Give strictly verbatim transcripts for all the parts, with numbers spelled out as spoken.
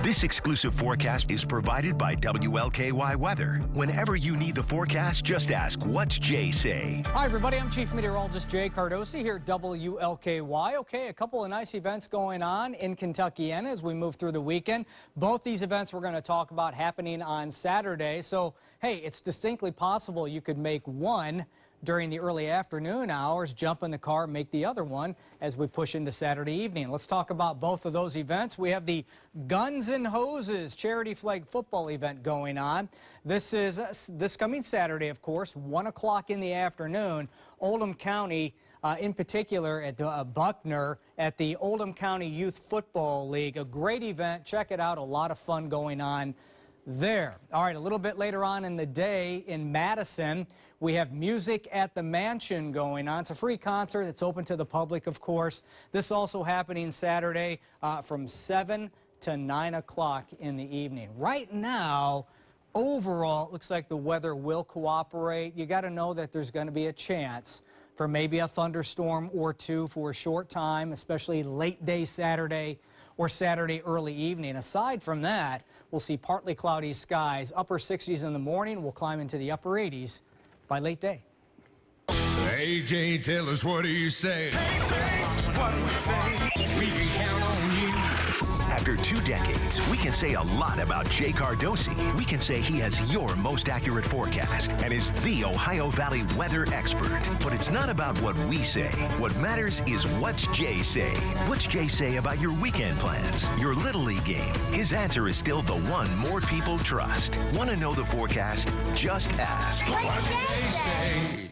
This exclusive forecast is provided by W L K Y Weather. Whenever you need the forecast, just ask, what's Jay say? Hi, everybody. I'm Chief Meteorologist Jay Cardosi here at W L K Y. Okay, a couple of nice events going on in Kentuckiana as we move through the weekend. Both these events we're going to talk about happening on Saturday. So, hey, it's distinctly possible you could make one during the early afternoon hours, jump in the car, make the other one as we push into Saturday evening. Let's talk about both of those events. We have the Guns and Hoses charity flag football event going on. This is uh, this coming Saturday, of course, one o'clock in the afternoon. Oldham County, uh, in particular at uh, Buckner, at the Oldham County Youth Football League. A great event. Check it out. A lot of fun going on there. All right, a little bit later on in the day in Madison, we have Music at the Mansion going on. It's a free concert. It's open to the public, of course. This also happening Saturday uh, from seven to nine o'clock in the evening. Right now, overall, it looks like the weather will cooperate. You got to know that there's going to be a chance for maybe a thunderstorm or two for a short time, especially late day Saturday or Saturday early evening. Aside from that, we'll see partly cloudy skies, upper sixties in the morning. We'll climb into the upper eighties by late day. Hey, Jay, tell us, what do you say? Hey, Jay, what do you say? We can count on you. After two decades, we can say a lot about Jay Cardosi. We can say he has your most accurate forecast and is the Ohio Valley weather expert. But it's not about what we say. What matters is what's Jay say. What's Jay say about your weekend plans, your Little League game? His answer is still the one more people trust. Want to know the forecast? Just ask. What's Jay say?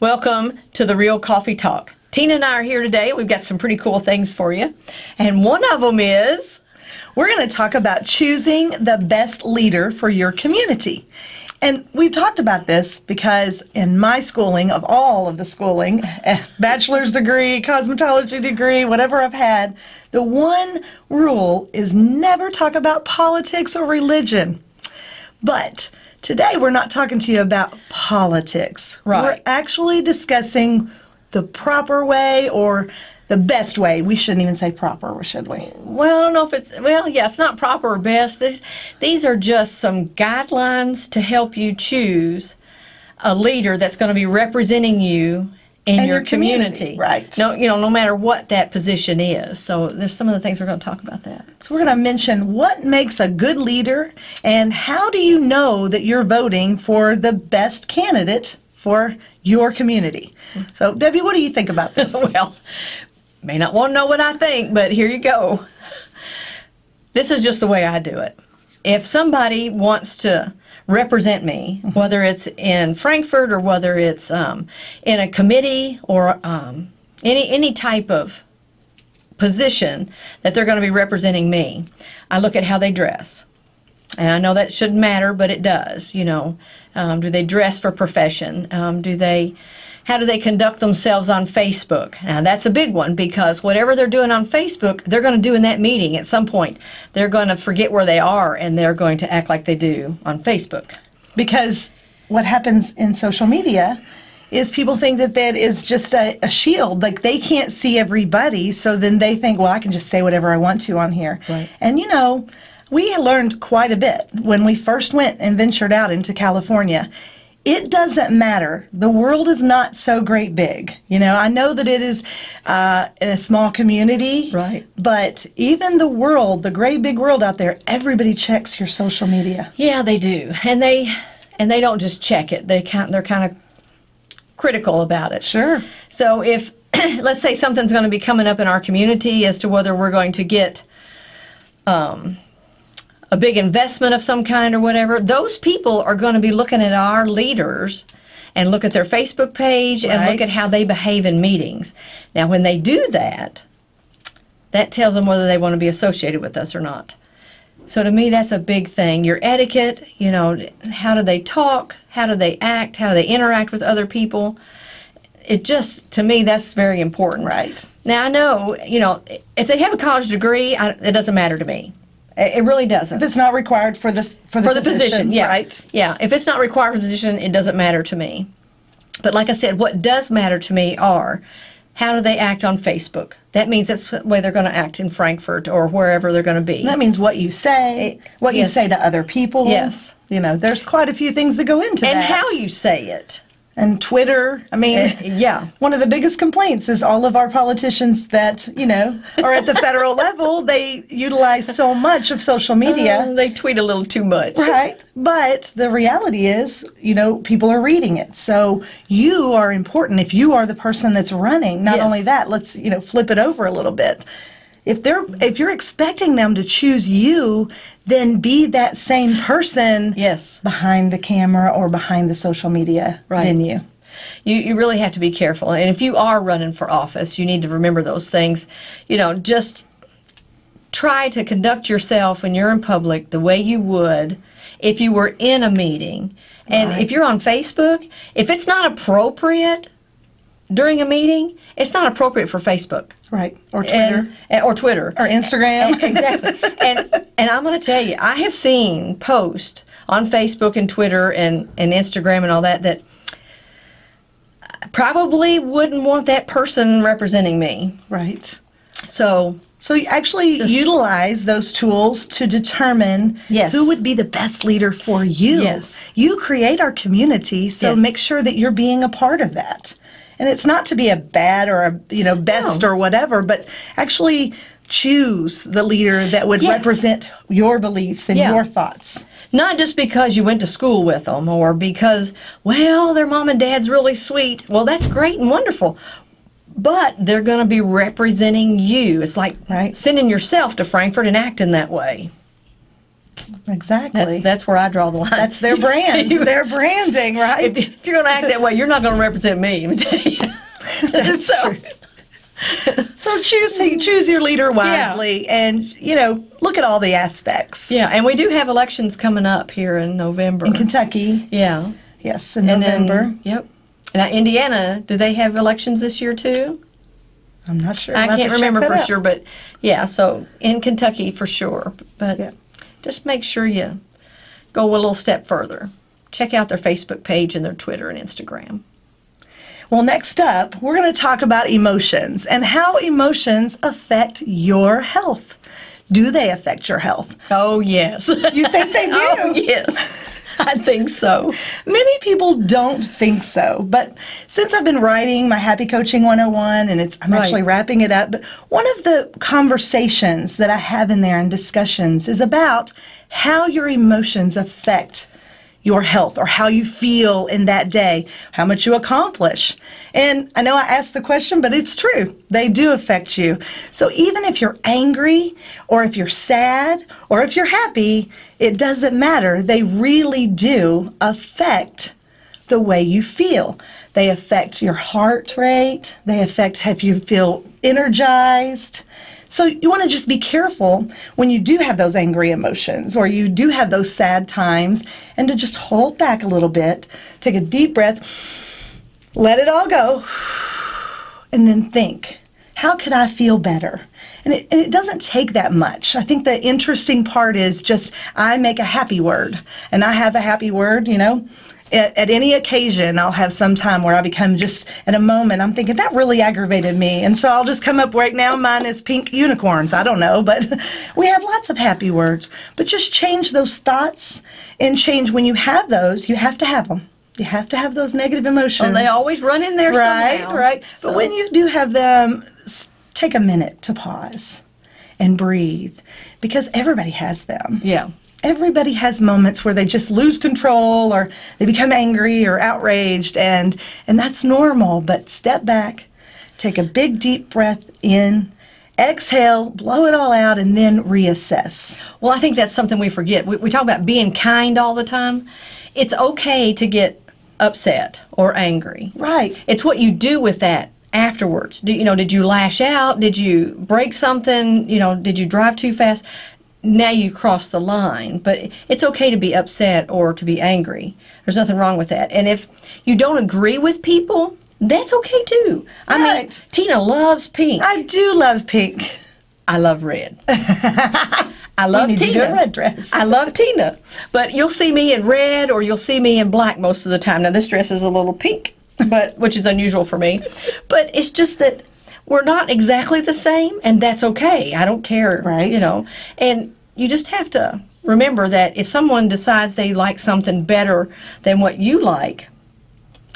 Welcome to The Real Coffee Talk. Tina and I are here today. We've got some pretty cool things for you. And one of them is, we're going to talk about choosing the best leader for your community. And we've talked about this because in my schooling, of all of the schooling, bachelor's degree, cosmetology degree, whatever I've had, the one rule is never talk about politics or religion. But today we're not talking to you about politics. Right. We're actually discussing the proper way or the best way. We shouldn't even say proper, should we? Well, I don't know if it's, well, yeah, it's not proper or best. This, these are just some guidelines to help you choose a leader that's going to be representing you in and your, your community. community. Right. No, you know, no matter what that position is. So there's some of the things we're going to talk about that. So we're going to mention what makes a good leader and how do you know that you're voting for the best candidate for your community. So, Debbie, what do you think about this? Well, may not want to know what I think, but here you go. This is just the way I do it. If somebody wants to represent me, whether it's in Frankfurt or whether it's um, in a committee or um, any, any type of position that they're going to be representing me, I look at how they dress. And I know that shouldn't matter, but it does, you know. Um, do they dress for profession? Um, do they, how do they conduct themselves on Facebook? Now, that's a big one, because whatever they're doing on Facebook, they're going to do in that meeting at some point. They're going to forget where they are, and they're going to act like they do on Facebook. Because what happens in social media is people think that that is just a, a shield, like they can't see everybody, so then they think, well, I can just say whatever I want to on here. Right. And, you know, we learned quite a bit when we first went and ventured out into California. It doesn't matter. The world is not so great big. You know, I know that it is uh, a small community, right? But even the world, the great big world out there, everybody checks your social media. Yeah, they do, and they and they don't just check it. They kind they're kind of critical about it. Sure. So if, let's say something's going to be coming up in our community as to whether we're going to get um, a big investment of some kind or whatever, those people are going to be looking at our leaders and look at their Facebook page, right, and look at how they behave in meetings. Now, when they do that, that tells them whether they want to be associated with us or not. So to me, that's a big thing. Your etiquette, you know, how do they talk? How do they act? How do they interact with other people? It just, to me, that's very important. Right. Now, I know, you know, if they have a college degree, I, it doesn't matter to me. It really doesn't. If it's not required for the for the, for the position, position, yeah. Right? Yeah, if it's not required for the position, it doesn't matter to me. But like I said, what does matter to me are, how do they act on Facebook? That means that's the way they're going to act in Frankfurt or wherever they're going to be. That means what you say, what yes. you say to other people. Yes. You know, there's quite a few things that go into and that. And how you say it. And Twitter. I mean, uh, yeah. One of the biggest complaints is all of our politicians that, you know, are at the federal level, they utilize so much of social media. Uh, they tweet a little too much. Right. But the reality is, you know, people are reading it. So you are important if you are the person that's running. Not yes. only that, let's, you know, flip it over a little bit. If they're if you're expecting them to choose you, then be that same person yes. behind the camera or behind the social media right. venue. You you really have to be careful. And if you are running for office, you need to remember those things. You know, just try to conduct yourself when you're in public the way you would if you were in a meeting. And right. if you're on Facebook, if it's not appropriate during a meeting, it's not appropriate for Facebook. Right, or Twitter. And, or Twitter. Or Instagram. And, exactly. and, and I'm going to tell you, I have seen posts on Facebook and Twitter and, and Instagram and all that that probably wouldn't want that person representing me. Right. So... So you actually just utilize those tools to determine yes. who would be the best leader for you. Yes. You create our community, so yes. make sure that you're being a part of that. And it's not to be a bad or a, you know, best no. or whatever, but actually choose the leader that would yes. represent your beliefs and yeah. your thoughts. Not just because you went to school with them or because, well, their mom and dad's really sweet. Well, that's great and wonderful, but they're going to be representing you. It's like right. sending yourself to Frankfurt and acting that way. Exactly. That's, that's where I draw the line. That's their brand. Their branding, right? If, if you're going to act that way, you're not going to represent me. Let me tell you. so, so choose choose your leader wisely, yeah. and you know, look at all the aspects. Yeah, and we do have elections coming up here in November in Kentucky. Yeah. Yes, in and November. Then, yep. And I, Indiana, do they have elections this year too? I'm not sure. I can't remember for out. sure, but yeah. So in Kentucky for sure, but. Yeah. Just make sure you go a little step further. Check out their Facebook page and their Twitter and Instagram. Well, next up, we're going to talk about emotions and how emotions affect your health. Do they affect your health? Oh, yes. You think they do? Oh, yes. I think so. Many people don't think so, but since I've been writing my Happy Coaching one oh one, and it's I'm right. actually wrapping it up, but one of the conversations that I have in there and discussions is about how your emotions affect your health or how you feel in that day, how much you accomplish. And I know I asked the question, but it's true. They do affect you. So even if you're angry or if you're sad or if you're happy, it doesn't matter. They really do affect the way you feel. They affect your heart rate. They affect if you feel energized. So you want to just be careful when you do have those angry emotions or you do have those sad times, and to just hold back a little bit, take a deep breath, let it all go, and then think, how could I feel better? And it, and it doesn't take that much. I think the interesting part is just I make a happy word, and I have a happy word, you know. At, at any occasion, I'll have some time where I become just, in a moment, I'm thinking, that really aggravated me. And so I'll just come up right now, mine is pink unicorns. I don't know, but we have lots of happy words. But just change those thoughts and change when you have those, you have to have them. You have to have those negative emotions. And well, they always run in there right, somehow. Right, right. So. But when you do have them, take a minute to pause and breathe, because everybody has them. Yeah. everybody has moments where they just lose control or they become angry or outraged, and and that's normal. But step back, take a big deep breath in, exhale, blow it all out, and then reassess. Well, I think that's something we forget. We, we talk about being kind all the time. It's okay to get upset or angry. Right. It's what you do with that afterwards. Do, you know, did you lash out? Did you break something? You know, did you drive too fast? Now you cross the line. But it's okay to be upset or to be angry. There's nothing wrong with that. And if you don't agree with people, that's okay too. I right. mean, Tina loves pink. I do love pink. I love red. I love Tina. You need to do a red dress. I love Tina. But you'll see me in red or you'll see me in black most of the time. Now this dress is a little pink, but which is unusual for me. But it's just that we're not exactly the same, and that's okay. I don't care, right. you know. And you just have to remember that if someone decides they like something better than what you like,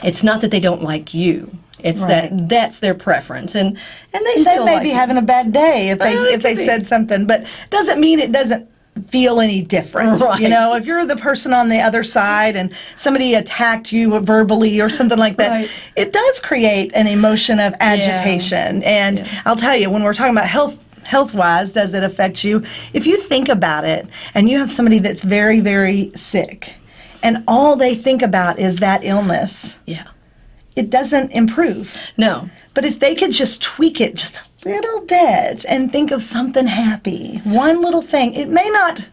it's not that they don't like you. It's right. that that's their preference, and and they, they may be like having a bad day if they well, if they be. said something, but doesn't mean it doesn't feel any different. Right. You know, if you're the person on the other side and somebody attacked you verbally or something like that, right. it does create an emotion of agitation. Yeah. And yeah. I'll tell you, when we're talking about health. Health-wise, does it affect you? If you think about it, and you have somebody that's very, very sick, and all they think about is that illness. Yeah. It doesn't improve. No. But if they could just tweak it just a little bit and think of something happy, one little thing, it may not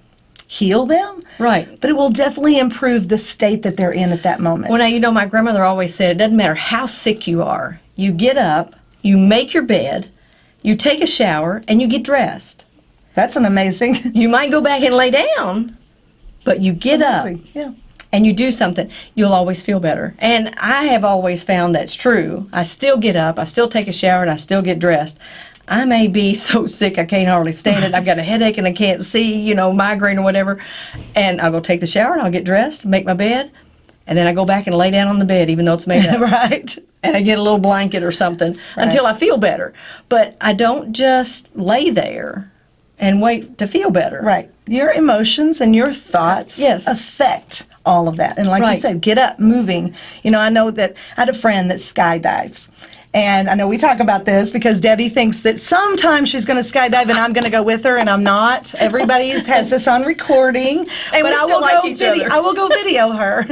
heal them. Right. But it will definitely improve the state that they're in at that moment. Well, now, you know, my grandmother always said, it doesn't matter how sick you are. You get up, you make your bed, you take a shower, and you get dressed. That's an amazing. You might go back and lay down, but you get up. Yeah. And you do something, you'll always feel better. And I have always found that's true. I still get up, I still take a shower, and I still get dressed. I may be so sick I can't hardly stand it. I've got a headache and I can't see, you know, migraine or whatever. And I'll go take the shower, and I'll get dressed, make my bed, and then I go back and lay down on the bed even though it's made up. Right. And I get a little blanket or something right. until I feel better. But I don't just lay there and wait to feel better. Right. Your emotions and your thoughts yes. affect all of that. And like right. you said, get up, moving. You know, I know that I had a friend that skydives. And I know we talk about this because Debbie thinks that sometimes she's going to skydive and I'm going to go with her, and I'm not. Everybody has this on recording. And but I will, like go video, I will go video her.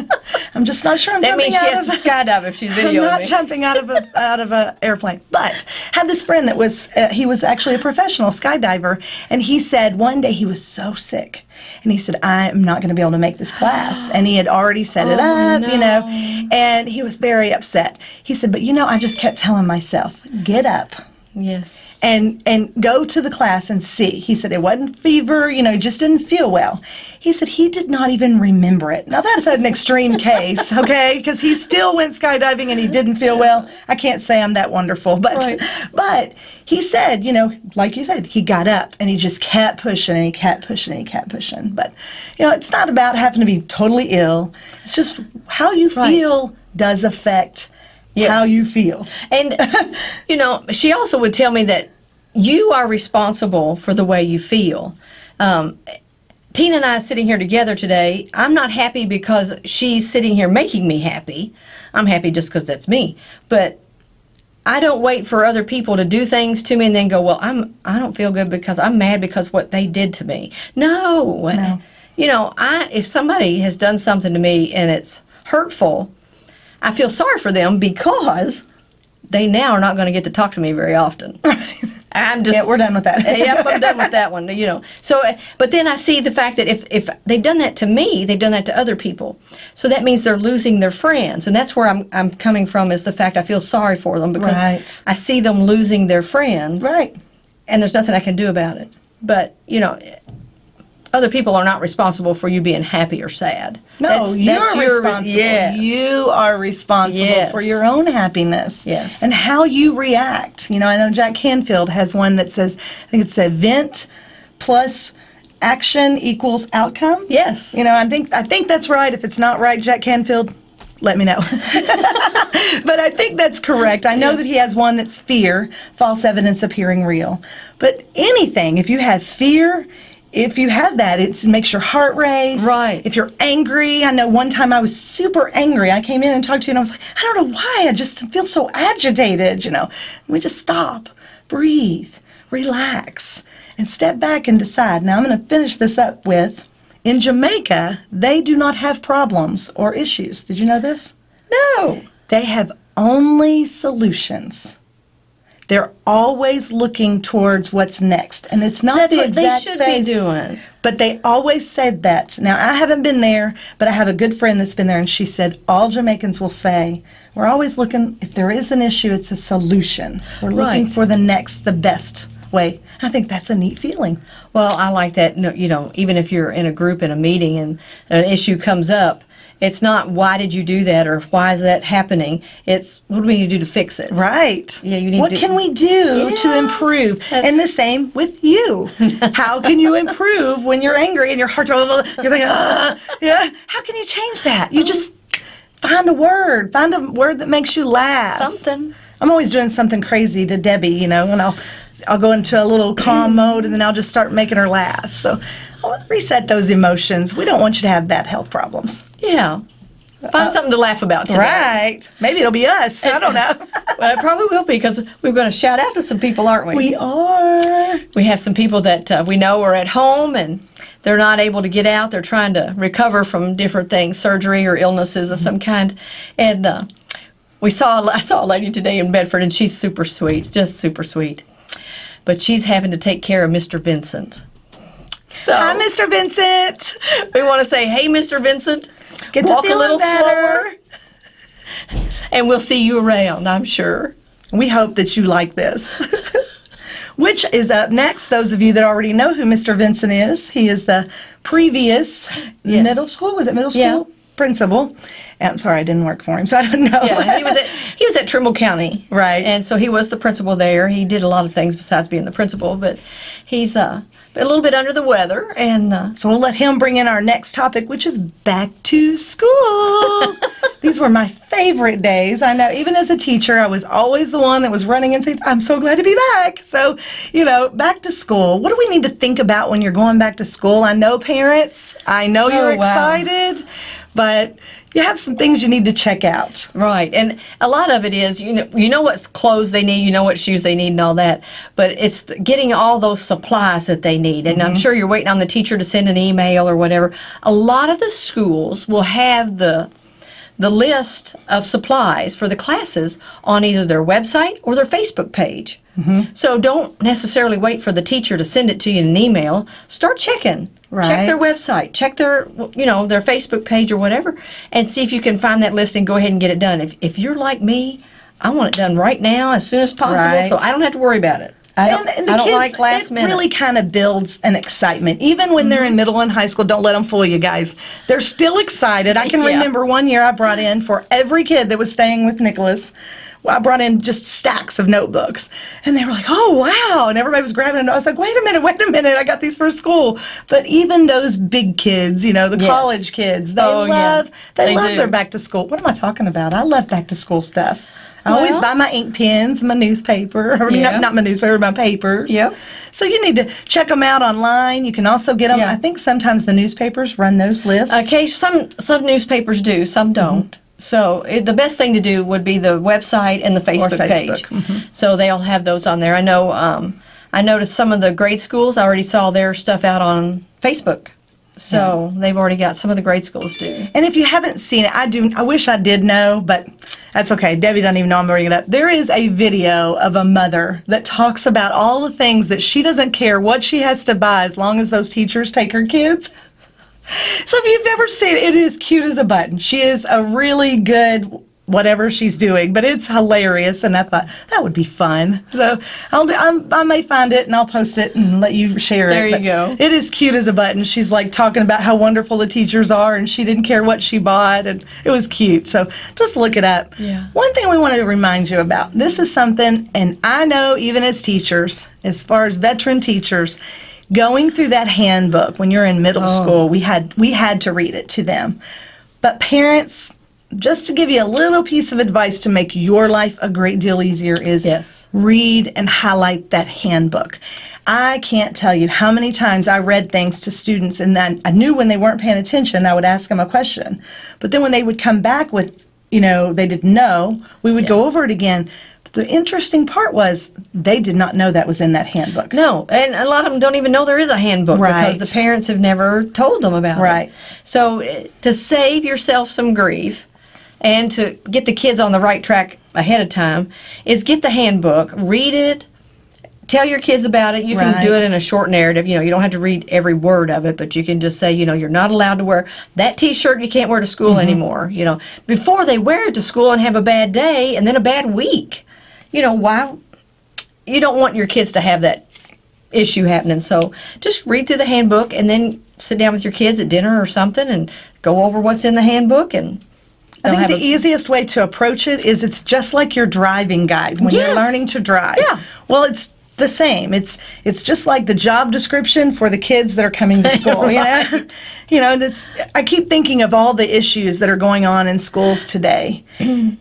I'm just not sure I'm that jumping out of... That means she has to skydive if she's videoing me. I'm not jumping out of a, out of an airplane. But had this friend that was, uh, he was actually a professional skydiver, and he said one day he was so sick. And he said, I am not going to be able to make this class. And he had already set oh, it up, no. you know, and he was very upset. He said, but you know, I just kept telling myself, get up. Yes. And, and go to the class and see. He said it wasn't fever, you know, just didn't feel well. He said he did not even remember it. Now, that's an extreme case, okay, because he still went skydiving and he didn't feel well. I can't say I'm that wonderful, but right. but he said, you know, like you said, he got up and he just kept pushing and he kept pushing and he kept pushing. But, you know, it's not about having to be totally ill. It's just how you right. feel does affect yes. how you feel. And, you know, she also would tell me that you are responsible for the way you feel. Um, Tina and I sitting here together today, I'm not happy because she's sitting here making me happy. I'm happy just because that's me. But I don't wait for other people to do things to me and then go, well, I'm, I don't feel good because I'm mad because what they did to me. No. no. You know, I if somebody has done something to me and it's hurtful, I feel sorry for them because they now are not going to get to talk to me very often. Right. I'm just, yeah, we're done with that. Yep, I'm done with that one, you know. So, but then I see the fact that if, if they've done that to me, they've done that to other people. So that means they're losing their friends. And that's where I'm, I'm coming from is the fact I feel sorry for them because right. I see them losing their friends. Right. And there's nothing I can do about it. But, you know, other people are not responsible for you being happy or sad. No, that's, you're that's responsible. Your, yes. You are responsible yes. for your own happiness. Yes. And how you react. You know, I know Jack Canfield has one that says, I think it's event plus action equals outcome. Yes. You know, I think I think that's right. If it's not right, Jack Canfield, let me know. But I think that's correct. I know yes. that he has one that's fear, false evidence appearing real. But anything, if you have fear, if you have that, it's, it makes your heart race. Right. If you're angry, I know one time I was super angry. I came in and talked to you, and I was like, I don't know why. I just feel so agitated, you know. And we just stop, breathe, relax, and step back and decide. Now, I'm going to finish this up with, in Jamaica, they do not have problems or issues. Did you know this? No. They have only solutions. They're always looking towards what's next. And it's not That's the exact thing. That's what they should phase, be doing. But they always said that. Now, I haven't been there, but I have a good friend that's been there, and she said all Jamaicans will say, we're always looking, if there is an issue, it's a solution. We're looking right. for the next, the best way. I think that's a neat feeling. Well, I like that, you know, even if you're in a group in a meeting and an issue comes up, it's not why did you do that or why is that happening. It's what do we need to do to fix it. Right. Yeah, you need what to can we do yeah, to improve? And the same with you. How can you improve when you're angry and your heart's you're like, ah, yeah. How can you change that? You just find a word. Find a word that makes you laugh. Something. I'm always doing something crazy to Debbie, you know, and I'll I'll go into a little calm mode and then I'll just start making her laugh. So I want to reset those emotions. We don't want you to have bad health problems. Yeah. Find uh, something to laugh about today. Right. Maybe it'll be us. I don't know. Well, it probably will be because we're going to shout out to some people, aren't we? We are. We have some people that uh, we know are at home and they're not able to get out. They're trying to recover from different things, surgery or illnesses of mm-hmm. some kind. And uh, we saw, I saw a lady today in Bedford, and she's super sweet, just super sweet. But she's having to take care of Mister Vincent. So, hi, Mister Vincent. We want to say, hey, Mister Vincent, get to walk a little slower, and we'll see you around, I'm sure. We hope that you like this. Which is up next, those of you that already know who Mister Vincent is. He is the previous yes. middle school, was it middle school? Yeah. Principal. I'm sorry, I didn't work for him, so I don't know. Yeah, he was at, he was at Trimble County. Right. And so he was the principal there. He did a lot of things besides being the principal, but he's uh, a little bit under the weather. And uh, so we'll let him bring in our next topic, which is back to school. These were my favorite days. I know, even as a teacher, I was always the one that was running and saying, I'm so glad to be back. So, you know, back to school. What do we need to think about when you're going back to school? I know, parents, I know oh, you're excited. Wow. But you have some things you need to check out. Right. And a lot of it is, you know, you know what clothes they need, you know what shoes they need and all that, but it's getting all those supplies that they need. And mm-hmm. I'm sure you're waiting on the teacher to send an email or whatever. A lot of the schools will have the the list of supplies for the classes on either their website or their Facebook page. Mm-hmm. So don't necessarily wait for the teacher to send it to you in an email. Start checking. Right. Check their website, check their, you know, their Facebook page or whatever, and see if you can find that list and go ahead and get it done. If, if you're like me, I want it done right now as soon as possible right. so I don't have to worry about it. I don't, and, and the I don't kids, like last it minute. It really kind of builds an excitement. Even when mm-hmm. they're in middle and high school, don't let them fool you guys. They're still excited. I can yeah. remember one year I brought in for every kid that was staying with Nicholas. Well, I brought in just stacks of notebooks, and they were like, oh, wow, and everybody was grabbing it. I was like, wait a minute, wait a minute, I got these for school. But even those big kids, you know, the yes. college kids, they oh, love, yeah. they they love their back to school. What am I talking about? I love back to school stuff. I well, always buy my ink pens, my newspaper, or yeah. not, not my newspaper, my papers. Yep. So you need to check them out online. You can also get them, yeah. I think sometimes the newspapers run those lists. Okay, some, some newspapers do, some don't. Mm-hmm. So it, the best thing to do would be the website and the Facebook, Facebook. page. Mm-hmm. So they'll have those on there. I know um, I noticed some of the grade schools, I already saw their stuff out on Facebook. So yeah. they've already got some of the grade schools do. And if you haven't seen it, I do. I wish I did know, but that's okay. Debbie doesn't even know I'm bringing it up. There is a video of a mother that talks about all the things that she doesn't care what she has to buy as long as those teachers take her kids. So if you've ever seen it, it is cute as a button. She is a really good whatever she's doing, but it's hilarious, and I thought that would be fun. So I'll do, I'm, I may find it, and I'll post it and let you share it. There you go. It is cute as a button. She's like talking about how wonderful the teachers are, and she didn't care what she bought, and it was cute. So just look it up. Yeah. One thing we wanted to remind you about, this is something, and I know even as teachers, as far as veteran teachers, going through that handbook when you're in middle oh. school, we had we had to read it to them. But parents, just to give you a little piece of advice to make your life a great deal easier is yes. read and highlight that handbook. I can't tell you how many times I read things to students and then I knew when they weren't paying attention, I would ask them a question. But then when they would come back with, you know, they didn't know, we would yeah. go over it again. But the interesting part was they did not know that was in that handbook. No, and a lot of them don't even know there is a handbook right. because the parents have never told them about right. it. So to save yourself some grief, and to get the kids on the right track ahead of time is get the handbook, read it, tell your kids about it. You right. can do it in a short narrative. You know, you don't have to read every word of it, but you can just say, you know, you're not allowed to wear that T-shirt. You can't wear to school mm-hmm. anymore. You know, before they wear it to school and have a bad day and then a bad week. You know, why? You don't want your kids to have that issue happening. So just read through the handbook and then sit down with your kids at dinner or something and go over what's in the handbook and. I think the easiest way to approach it is it's just like your driving guide when yes. you're learning to drive. Yeah. Well, it's the same. It's it's just like the job description for the kids that are coming to school. right. You know, you know. And it's, I keep thinking of all the issues that are going on in schools today, and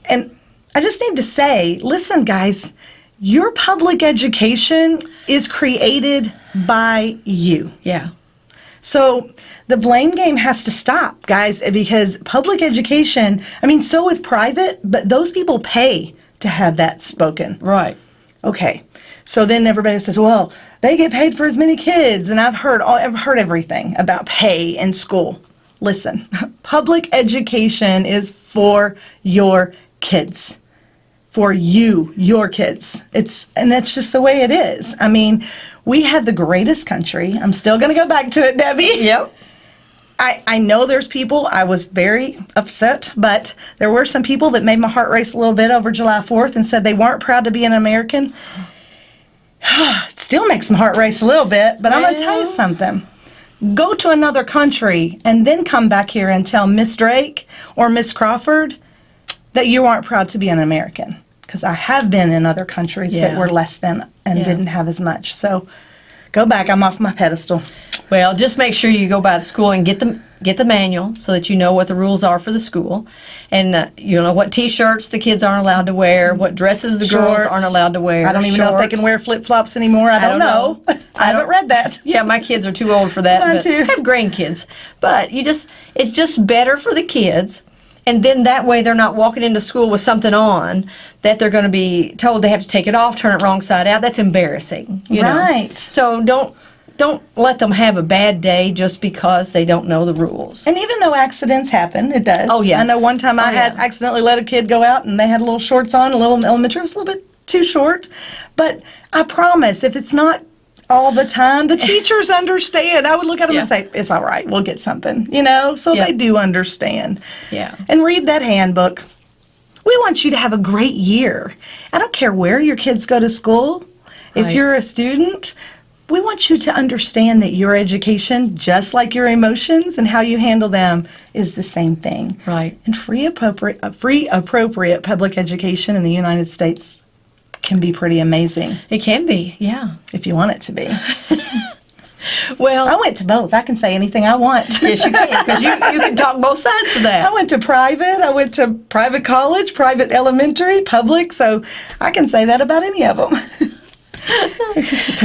I just need to say, listen, guys, your public education is created by you. Yeah. So the blame game has to stop, guys, because public education, I mean, so with private, but those people pay to have that spoken. Right. Okay. So then everybody says, well, they get paid for as many kids, and I've heard, all, I've heard everything about pay in school. Listen, public education is for your kids. For you, your kids. It's, and that's just the way it is. I mean, we have the greatest country. I'm still going to go back to it, Debbie. Yep. I, I know there's people, I was very upset, but there were some people that made my heart race a little bit over July fourth and said they weren't proud to be an American. It still makes my heart race a little bit, but well. I'm going to tell you something. Go to another country and then come back here and tell Miss Drake or Miss Crawford that you aren't proud to be an American. Because I have been in other countries yeah. that were less than and yeah. didn't have as much. So go back. I'm off my pedestal. Well, just make sure you go by the school and get the, get the manual so that you know what the rules are for the school. And uh, you know what T-shirts the kids aren't allowed to wear, what dresses the Shorts. girls aren't allowed to wear. I don't even Shorts. know if they can wear flip-flops anymore. I don't, I don't know. know. I haven't read that. Yeah, my kids are too old for that. Mine but too. I have grandkids. But you just, it's just better for the kids. And then that way they're not walking into school with something on that they're going to be told they have to take it off, turn it wrong side out. That's embarrassing. You right. know? So don't, don't let them have a bad day just because they don't know the rules. And even though accidents happen, it does. Oh, yeah. I know one time oh, I had yeah. accidentally let a kid go out and they had little shorts on, a little elementary. It was a little bit too short. But I promise if it's not all the time, the teachers understand. I would look at them yeah. and say, it's all right, we'll get something, you know? So yeah. they do understand. Yeah. And read that handbook. We want you to have a great year. I don't care where your kids go to school. Right. If you're a student, we want you to understand that your education, just like your emotions and how you handle them, is the same thing. Right. And free appropriate, uh, free appropriate public education in the United States can be pretty amazing. It can be, yeah. If you want it to be. Well, I went to both. I can say anything I want. Yes, you can, because you, you can talk both sides of that. I went to private. I went to private college, private elementary, public, so I can say that about any of them.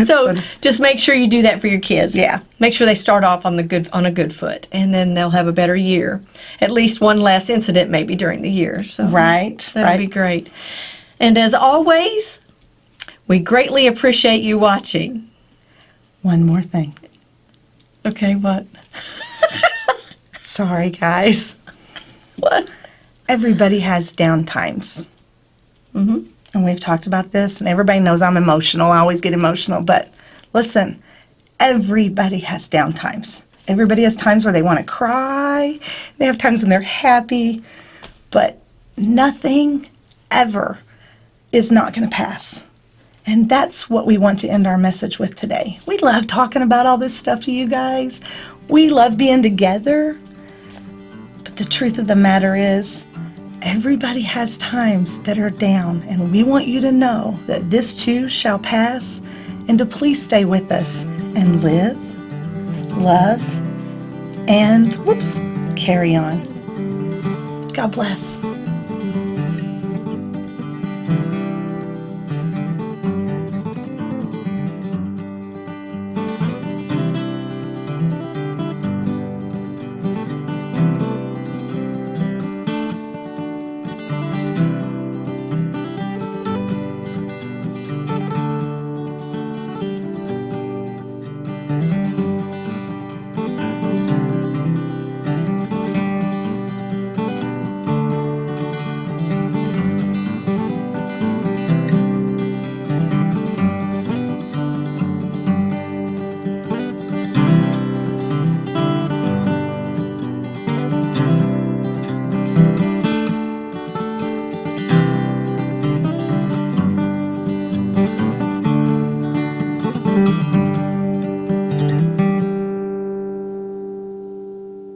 So just make sure you do that for your kids. Yeah. Make sure they start off on the good on a good foot, and then they'll have a better year. At least one less incident maybe during the year. So right. That'd right. be great. And as always, we greatly appreciate you watching. One more thing. Okay, what? Sorry, guys. What? Everybody has down times. Mm-hmm. And we've talked about this, and everybody knows I'm emotional. I always get emotional. But listen, everybody has down times. Everybody has times where they want to cry. They have times when they're happy. But nothing ever is not going to pass. And that's what we want to end our message with today. We love talking about all this stuff to you guys. We love being together. But the truth of the matter is, everybody has times that are down, and we want you to know that this too shall pass, and to please stay with us and live, love, and whoops, carry on. God bless.